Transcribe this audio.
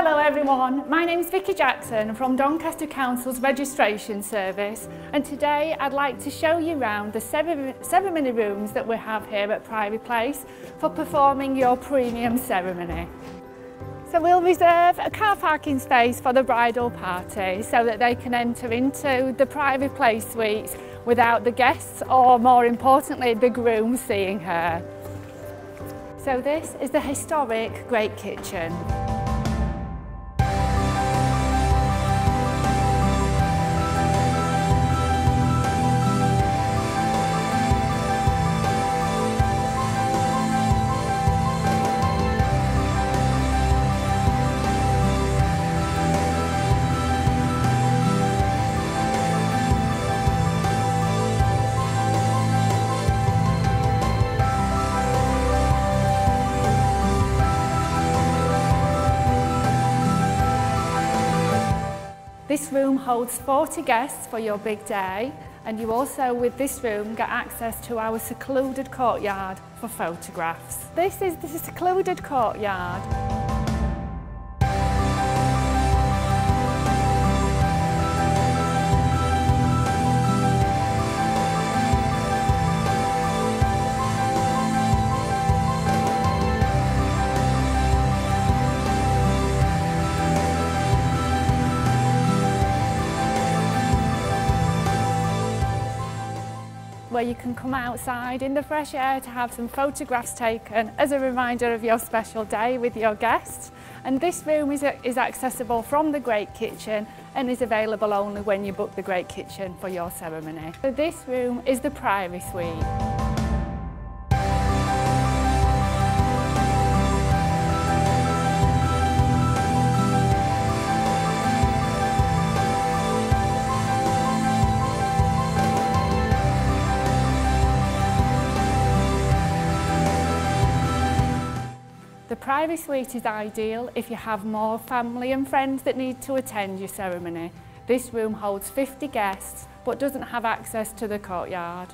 Hello everyone, my name is Vicky Jackson from Doncaster Council's Registration Service, and today I'd like to show you around the ceremony rooms that we have here at Priory Place for performing your premium ceremony. So we'll reserve a car parking space for the bridal party so that they can enter into the Priory Place suites without the guests or, more importantly, the groom seeing her. So this is the historic Great Kitchen. This room holds 40 guests for your big day, and you also, with this room, get access to our secluded courtyard for photographs. This is the secluded courtyard. Where you can come outside in the fresh air to have some photographs taken as a reminder of your special day with your guests. And this room is accessible from the Great Kitchen and is available only when you book the Great Kitchen for your ceremony. So this room is the Priory Suite. The Priory Suite is ideal if you have more family and friends that need to attend your ceremony. This room holds 50 guests but doesn't have access to the courtyard.